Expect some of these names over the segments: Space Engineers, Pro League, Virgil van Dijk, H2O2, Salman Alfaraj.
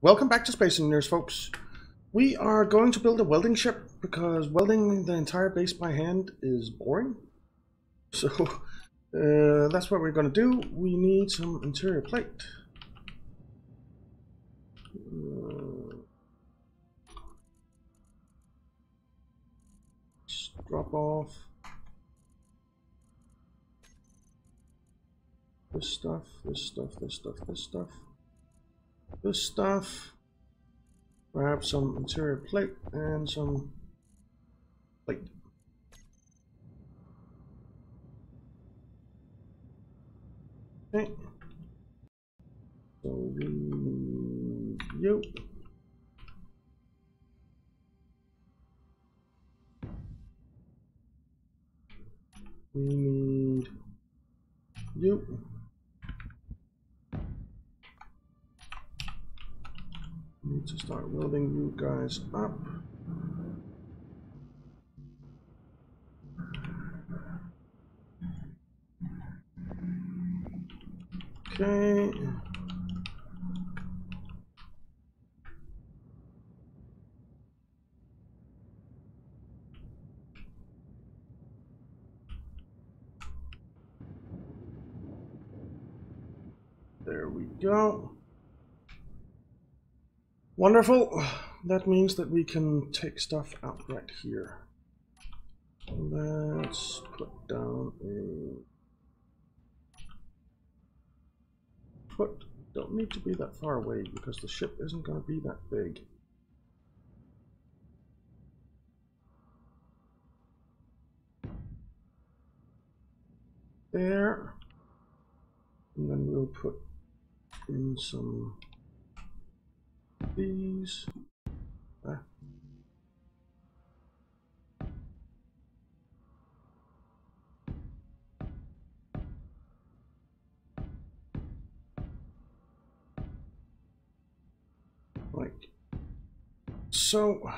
Welcome back to Space Engineers, folks. We are going to build a welding ship because welding the entire base by hand is boring. So that's what we're going to do. We need some interior plate. Let's drop off this stuff, this stuff, this stuff, this stuff. This stuff, grab some interior plate and some plate. Okay. So we need you. We need you. Need to start welding you guys up. Okay. There we go. Wonderful. That means that we can take stuff out right here. Let's put down a foot. Don't need to be that far away because the ship isn't going to be that big. There. And then we'll put in some these. Like so.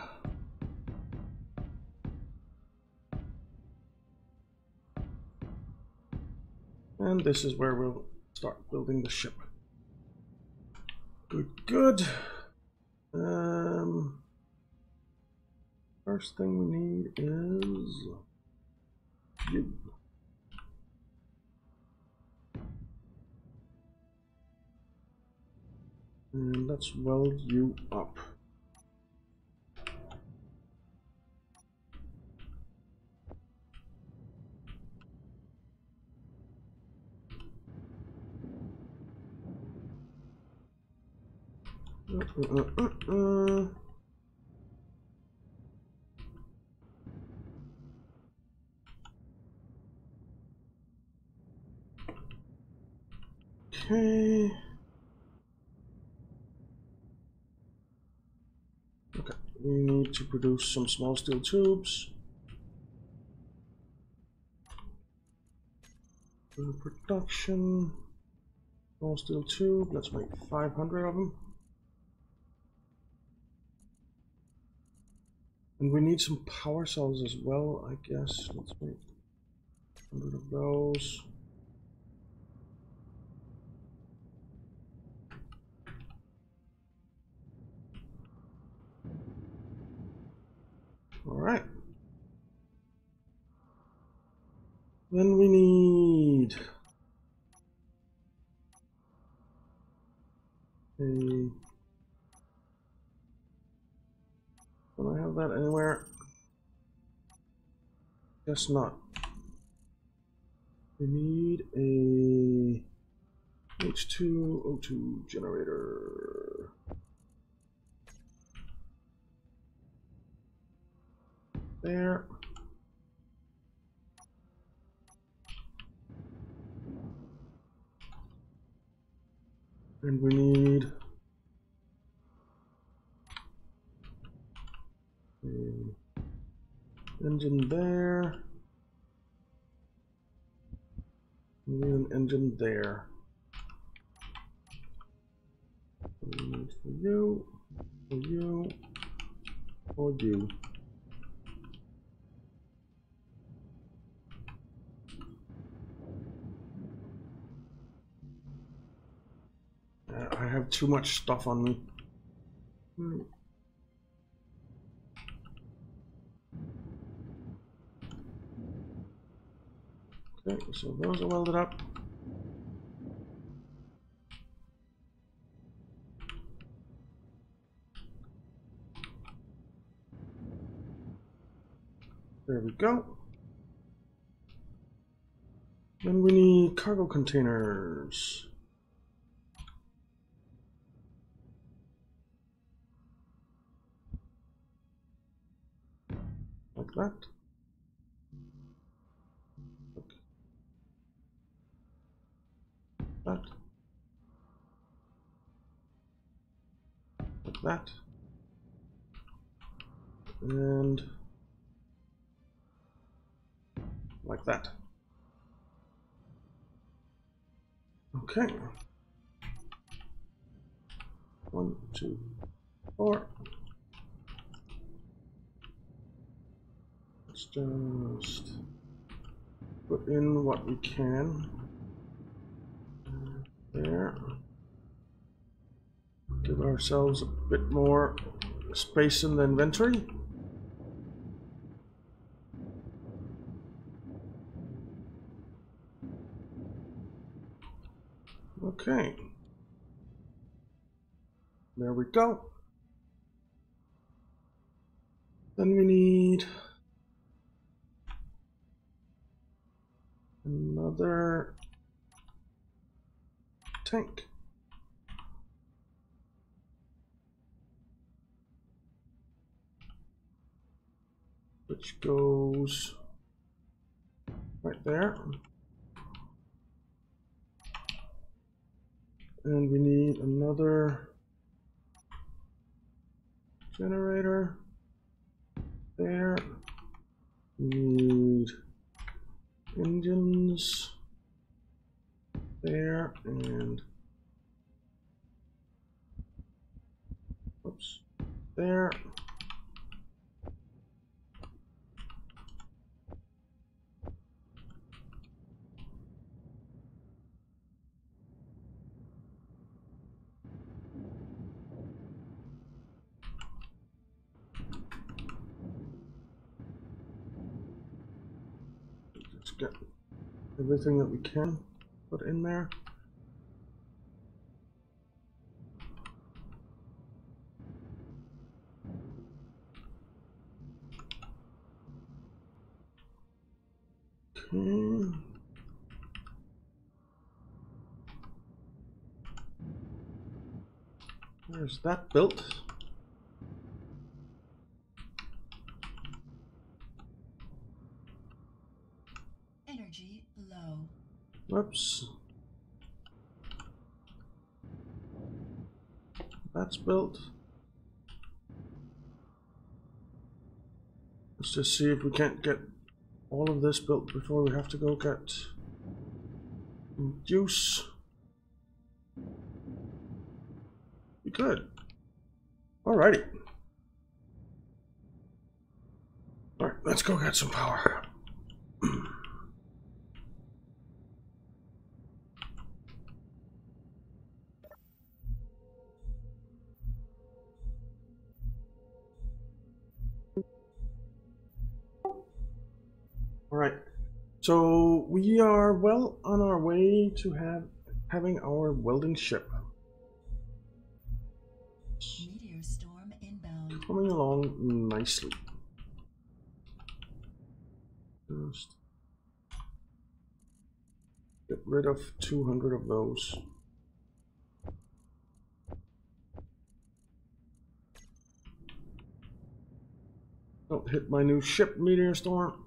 And this is where we'll start building the ship. Good, good. First thing we need is you. And let's weld you up. Okay. Okay, we need to produce some small steel tubes. Production. Small steel tube, let's make 500 of them. And we need some power cells as well, I guess. Let's make 100 of those. All right. Then we need a... Don't I have that anywhere? Guess not. We need a H2O2 generator. There. And we need engine there. We need an engine there. We need for you, for you, for you. I have too much stuff on me. Okay, so those are welded up. There we go. Then we need cargo containers. Like that. Okay. That. Like that. And like that. Okay. 1, 2, 4. Let's just put in what we can. There. Give ourselves a bit more space in the inventory. Okay, there we go. Then we need another tank. Which goes right there. And we need another generator there. We need engines there and oops, there. Get everything that we can put in there. Okay. There's that built. Whoops. That's built. Let's just see if we can't get all of this built before we have to go get juice. We could. Alrighty. Alright, let's go get some power. So we are well on our way to having our welding ship. Meteor storm inbound. Coming along nicely. Just get rid of 200 of those. Don't hit my new ship, Meteor Storm.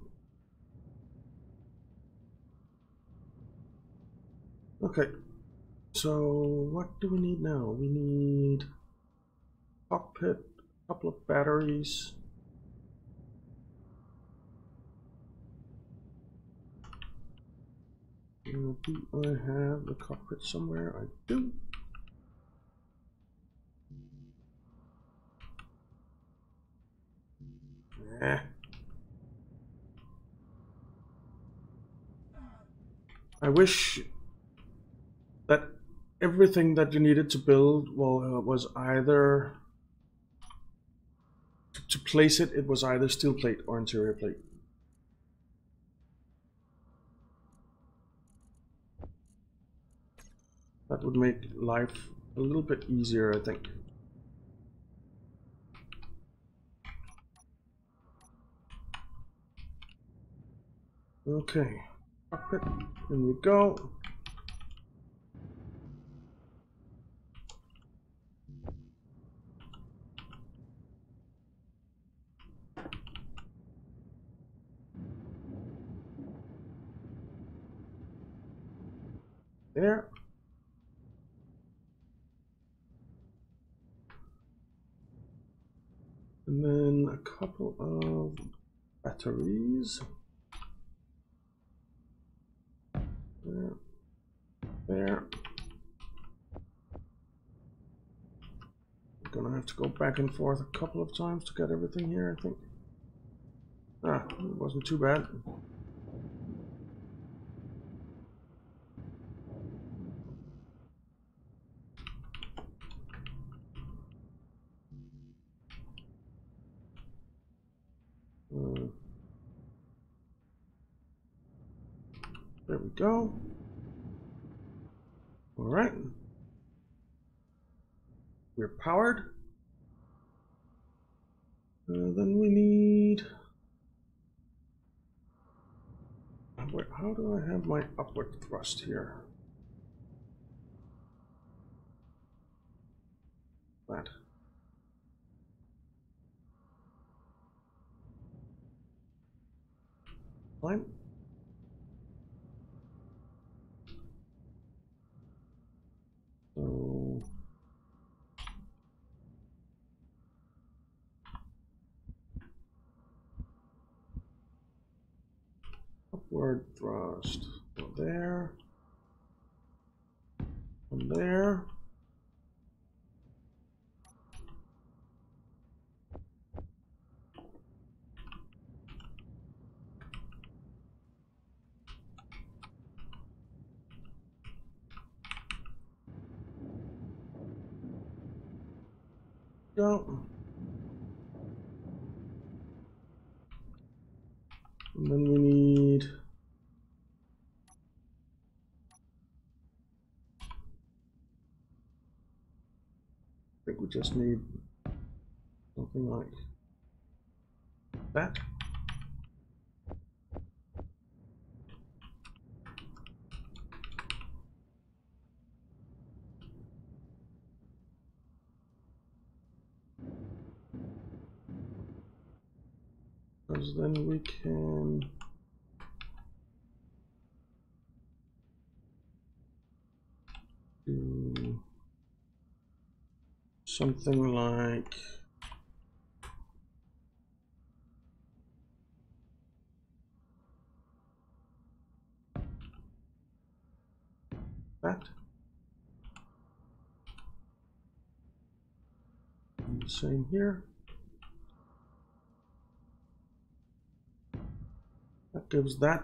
Okay, so what do we need now? We need cockpit, a couple of batteries. Do I have the cockpit somewhere? I do. Yeah. I wish that everything that you needed to build was either to place it, it was either steel plate or interior plate. That would make life a little bit easier, I think. Okay, cockpit, in we go. There. And then a couple of batteries. There. There. I'm gonna have to go back and forth a couple of times to get everything here, I think. Ah, it wasn't too bad. There we go. All right, we're powered. Then we need. Wait, how do I have my upward thrust here? That. Fine. So upward thrust from there, from there. Go. And then we need I think we just need something like that. Then we can do something like that. And the same here. That gives that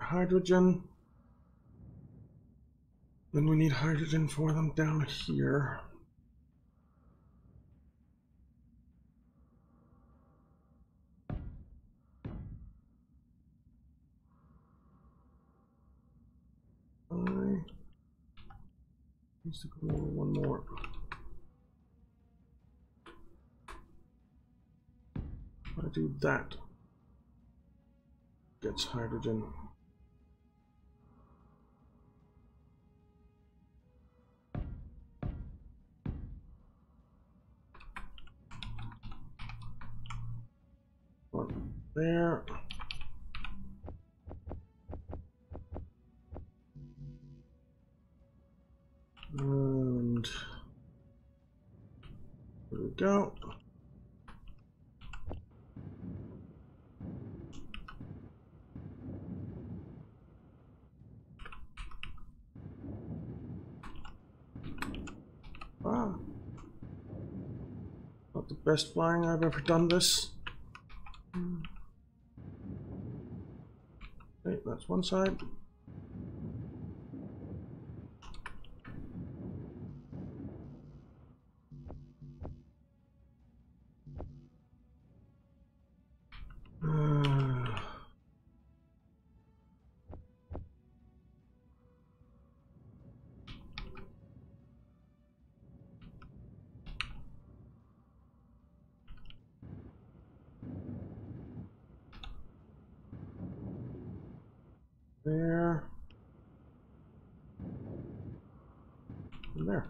hydrogen. Then we need hydrogen for them down here. I need to go one more. I do that, gets hydrogen. One there. And there we go. Best flying I've ever done this. Okay, that's one side. there, and there.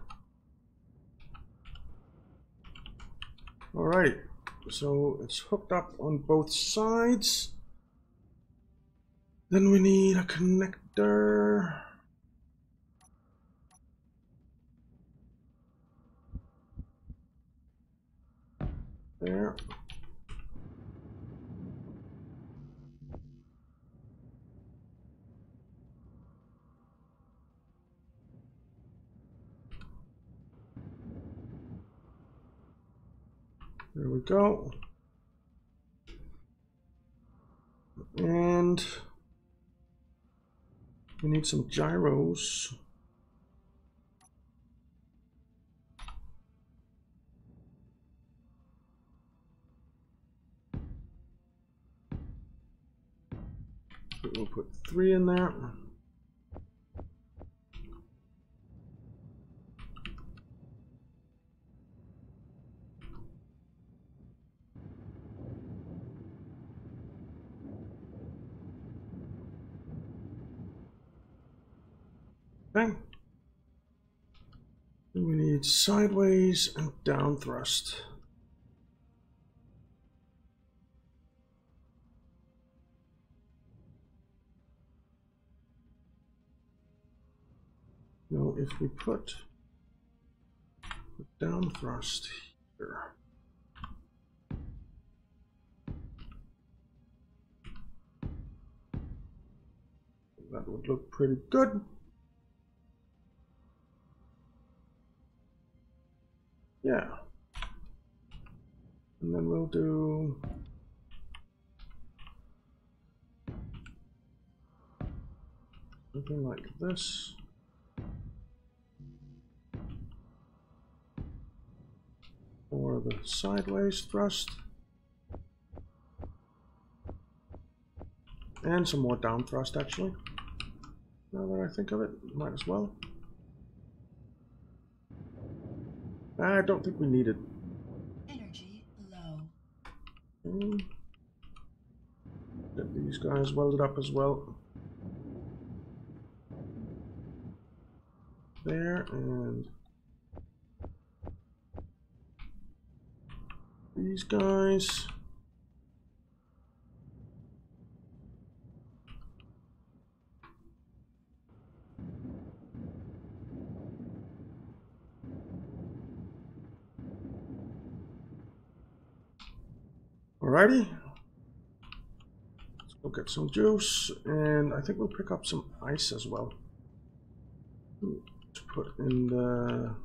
All right, so it's hooked up on both sides. Then we need a connector. There. There we go. And we need some gyros. We'll put 3 in there. Okay. Then we need sideways and down thrust. Now, if we put the down thrust here, that would look pretty good. Yeah, and then we'll do something like this. Or the sideways thrust. And some more down thrust, actually. Now that I think of it, might as well. I don't think we need it. Energy low. Okay. Get these guys welded up as well. There, and these guys. Alrighty, let's go get some juice, and I think we'll pick up some ice as well to put in the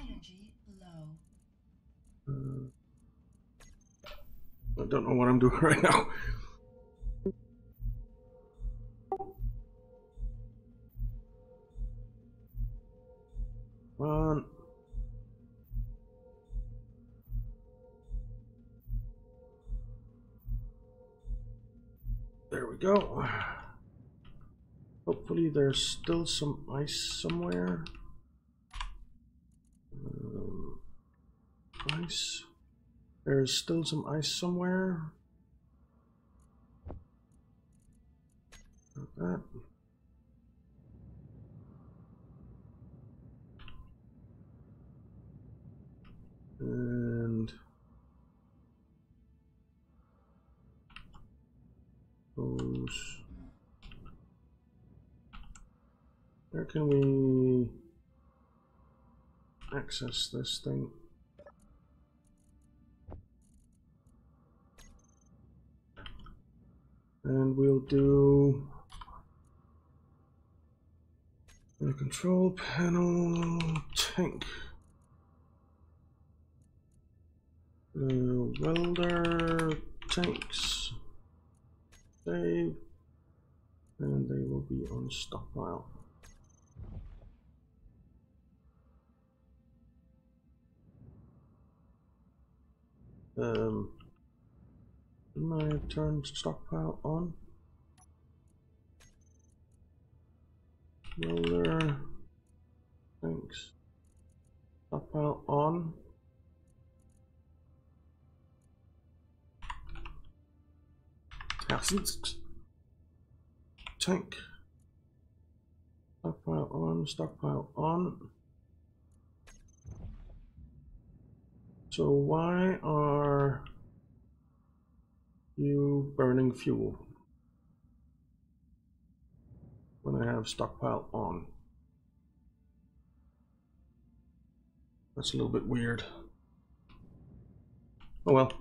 energy low. I don't know what I'm doing right now. Come on. There we go. Hopefully there's still some ice somewhere. Ice. There's still some ice somewhere. Like that. And those. Where can we access this thing? And we'll do the control panel tank, the welder tanks. Save, and they will be on stockpile. Didn't I have turned stockpile on? Roller tanks. Stockpile on. Acid tank. Stockpile on, stockpile on. So why are you burning fuel when I have stockpile on? That's a little bit weird. Oh well.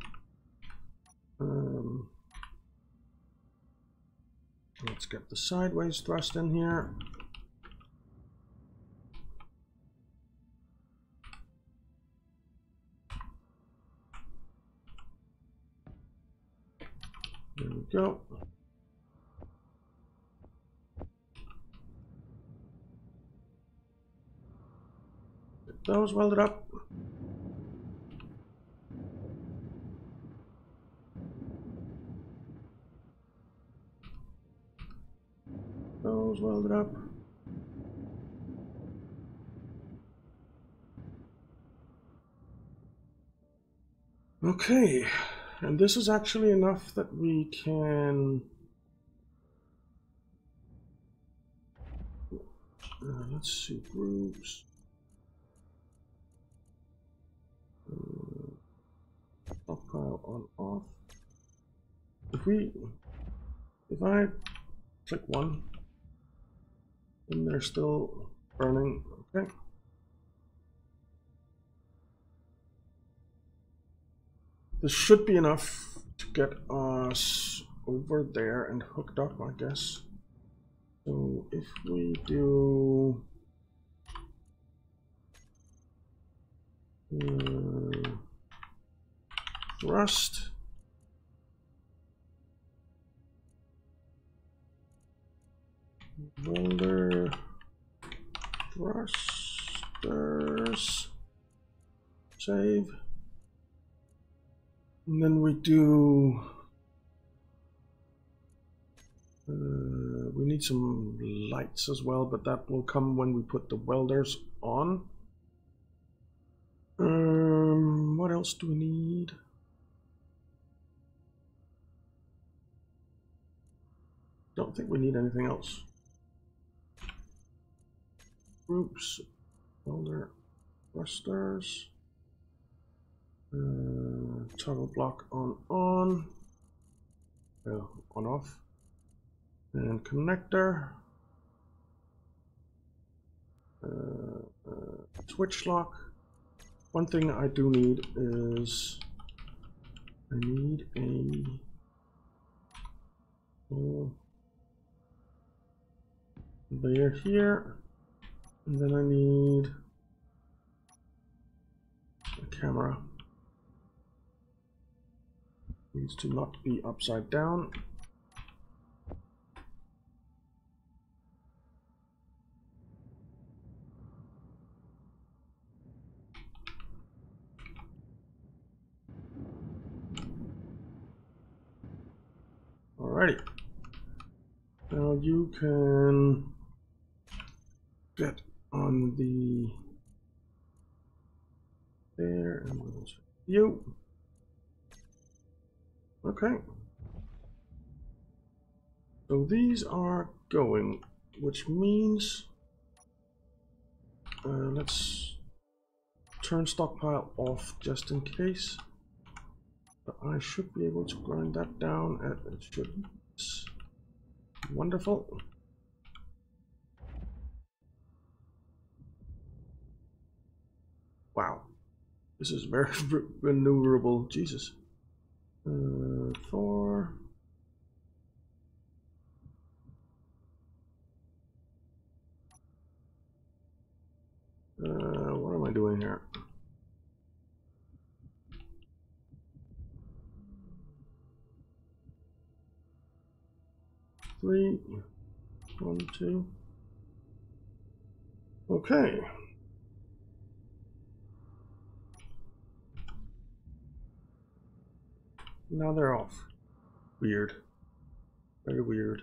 Let's get the sideways thrust in here. There we go. Get those welded up. Those welded up. Okay. And this is actually enough that we can... let's see, groups. Stockpile on, off. If I click one, then they're still burning, okay. This should be enough to get us over there and hooked up, I guess. So if we do thrust, welder, thrusters, save. And then we do, we need some lights as well, but that will come when we put the welders on. What else do we need? Don't think we need anything else. Groups, welder, thrusters. Toggle block on, on off, and connector, switch lock. One thing I do need is I need a layer here, and then I need a camera. Needs to not be upside down. Alrighty. Now you can get on the there and we'll see you. Okay, so these are going, which means let's turn stockpile off just in case. But I should be able to grind that down, and it should. It's wonderful. Wow, this is very maneuverable, Jesus. 4. What am I doing here? Three, 1, 2. Okay. Now they're off. Weird. Very weird.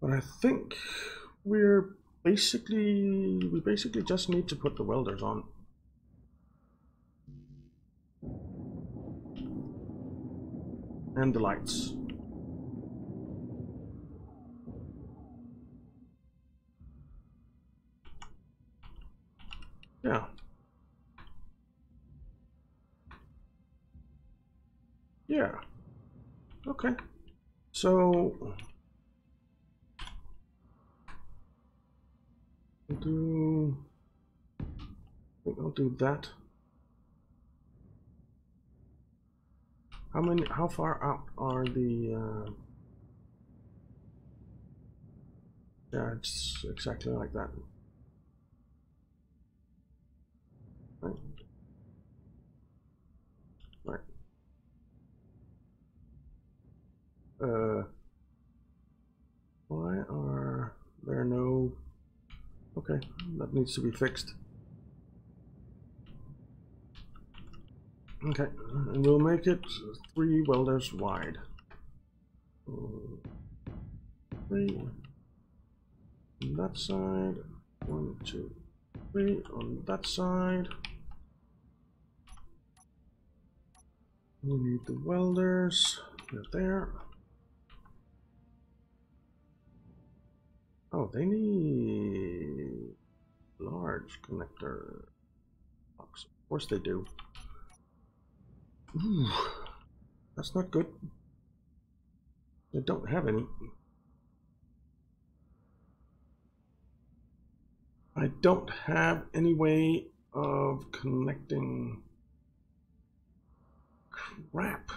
But I think we're basically, we just need to put the welders on. and the lights. Yeah. Yeah. Okay. So I'll do that. How far out are the yeah, it's exactly like that. Right. Right. Why are there no? Okay, that needs to be fixed. Okay, and we'll make it 3 welders wide. 3 on that side, 1, 2, 3 on that side. We need the welders, they're there. Oh, they need large connector box. Of course they do. Ooh, that's not good. They don't have any. I don't have any way of connecting. Crap.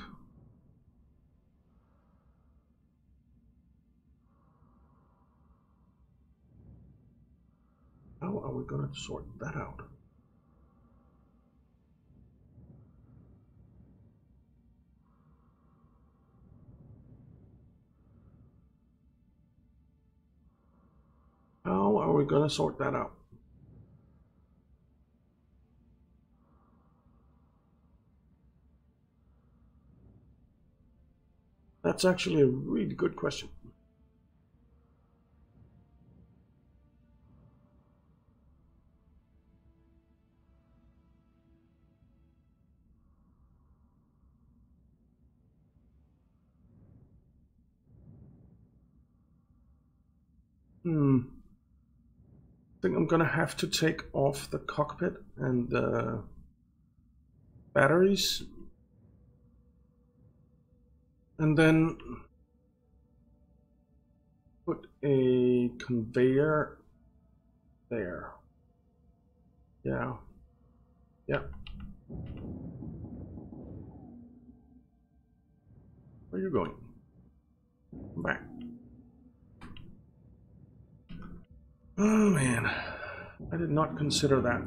How are we going to sort that out? How are we going to sort that out? That's actually a really good question. I think I'm gonna have to take off the cockpit and the batteries, and then put a conveyor there. Yeah. Yeah. Where are you going? Come back. Oh man, I did not consider that.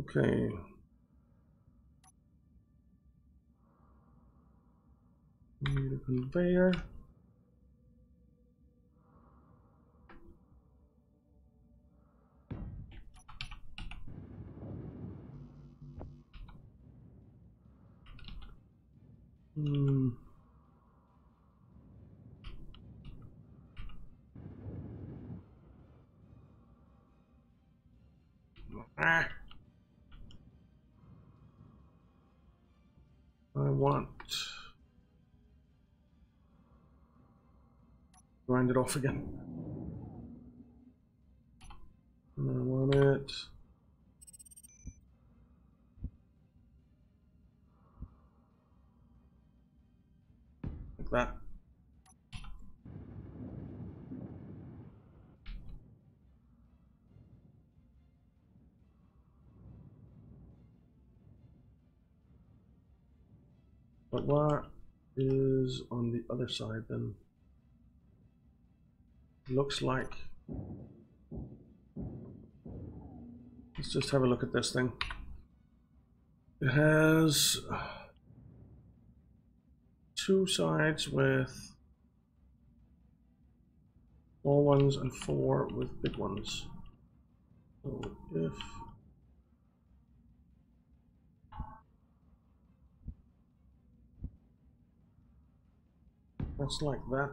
Okay. We need a conveyor. I want grind it off again. And I want it. That but what is on the other side then? Looks like, let's just have a look at this thing. It has 2 sides with small ones and 4 with big ones. So if Just like that.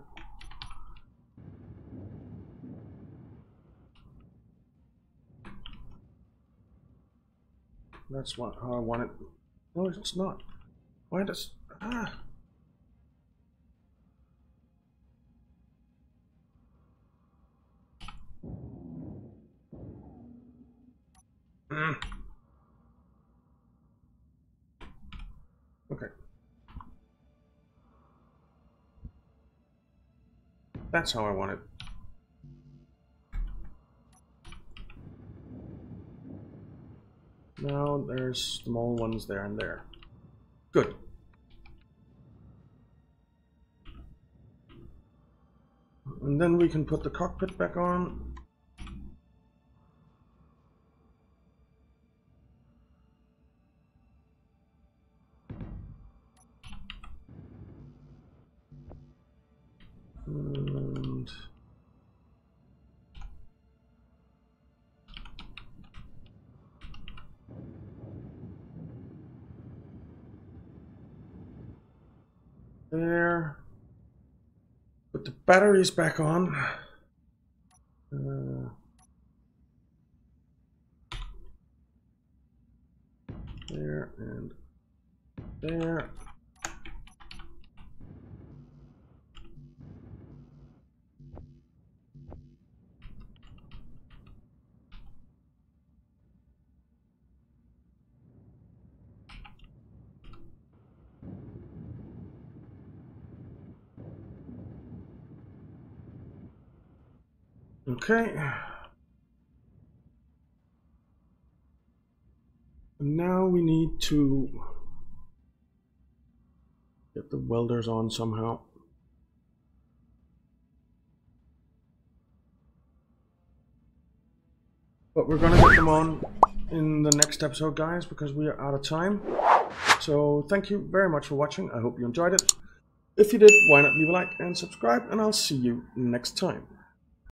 That's what I wanted. No, it's not. Why does... Ah! Mm. Okay. That's how I want it. Now there's small ones there and there. Good. And then we can put the cockpit back on. And there, put the batteries back on. There and there. Okay, and now we need to get the welders on somehow. But we're gonna get them on in the next episode, guys, because we are out of time. So thank you very much for watching. I hope you enjoyed it. If you did, why not leave a like and subscribe, and I'll see you next time.